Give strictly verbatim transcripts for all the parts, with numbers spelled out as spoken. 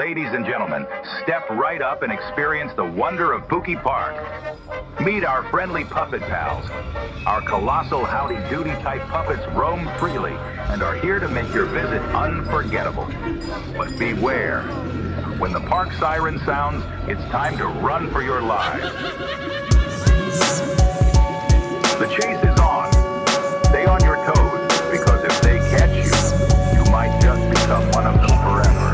Ladies and gentlemen, step right up and experience the wonder of Pookie Park. Meet our friendly puppet pals. Our colossal Howdy Doody type puppets roam freely and are here to make your visit unforgettable. But beware, when the park siren sounds, it's time to run for your lives. The chase is on. Stay on your toes, because if they catch you, you might just become one of them forever.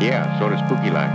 Yeah, so does Pookie Life.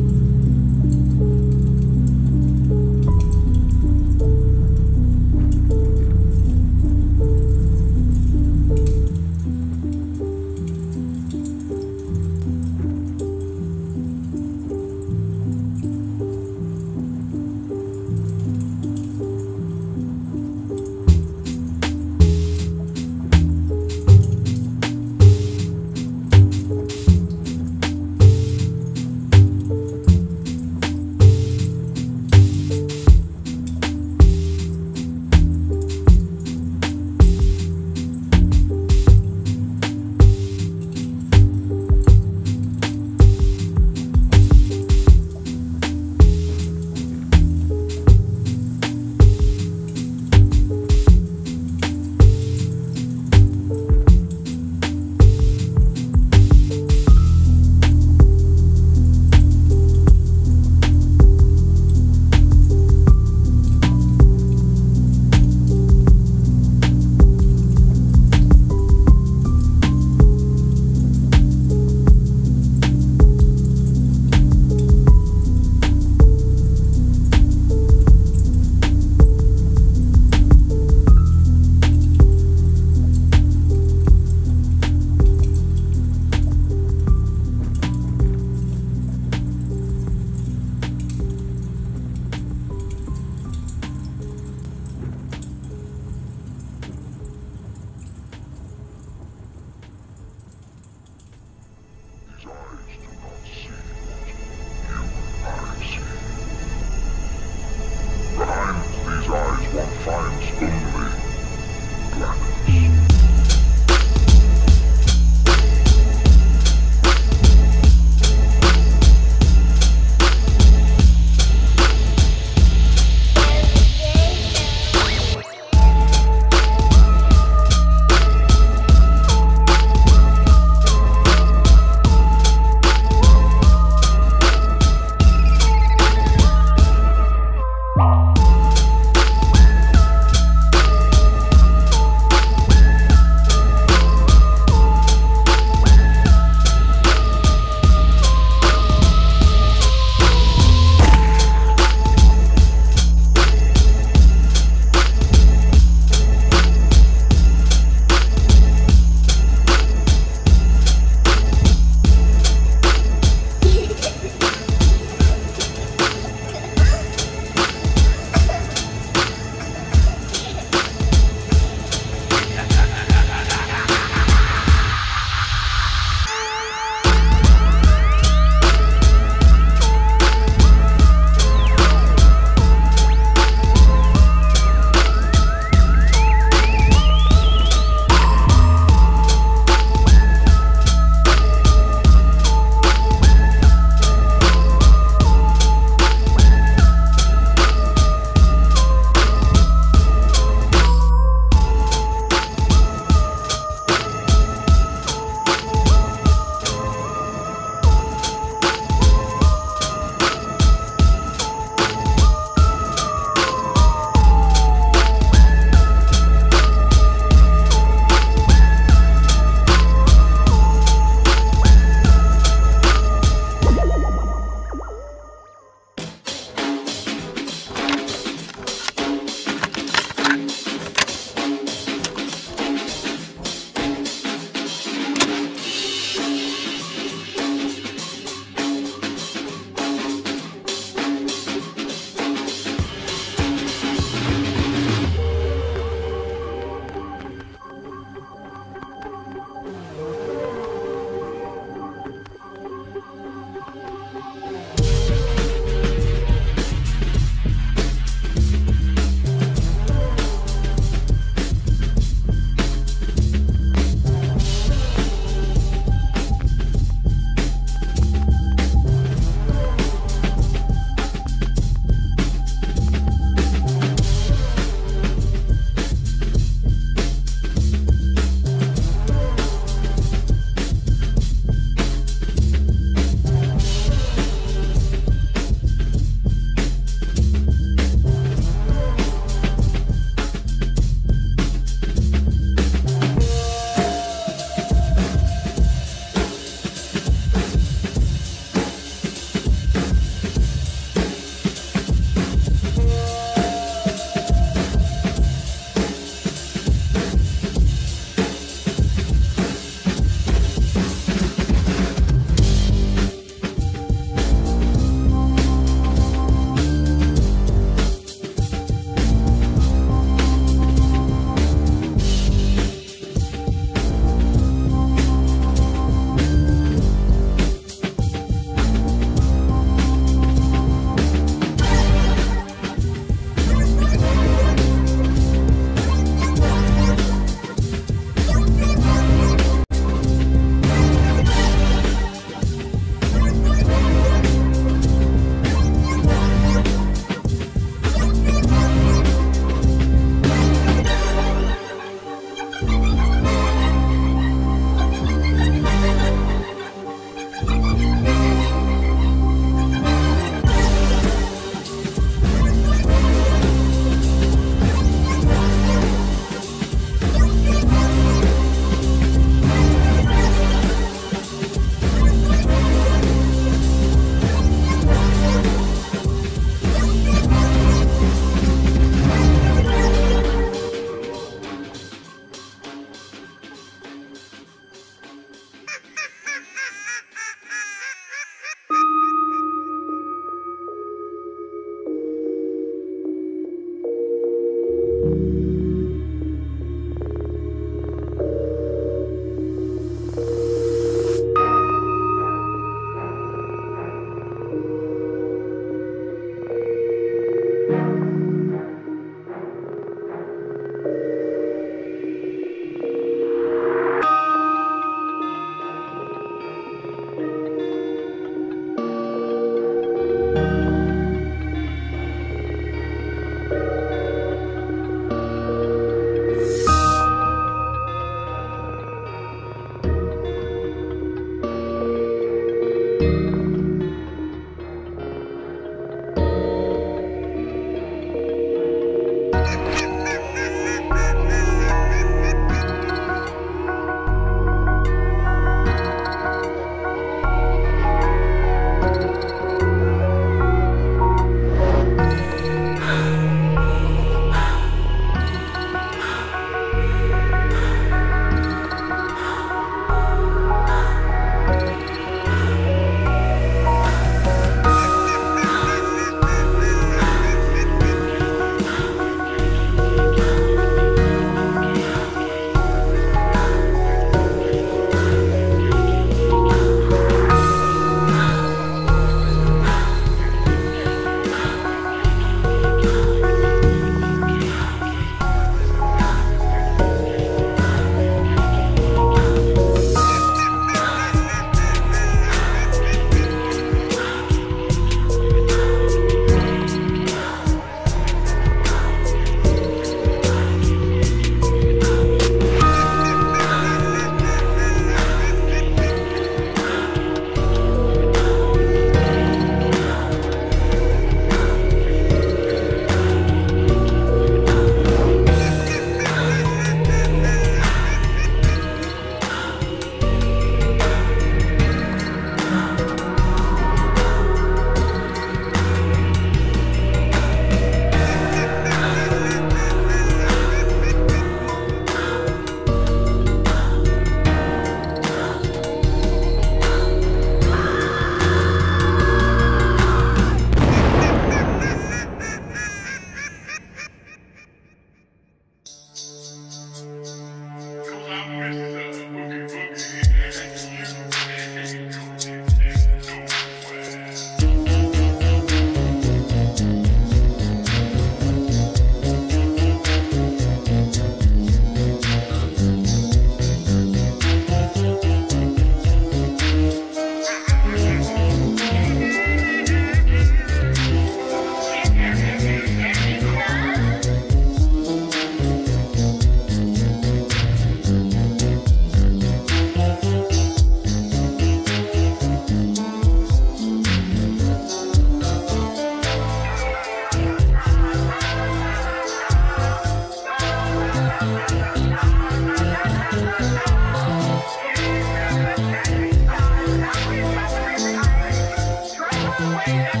Thank you.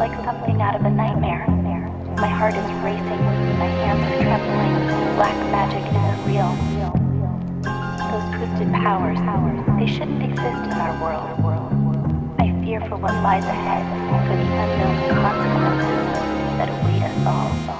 like something out of a nightmare. My heart is racing, my hands are trembling. Black magic isn't real. Those twisted powers, they shouldn't exist in our world. I fear for what lies ahead, for the unknown consequences that await us all.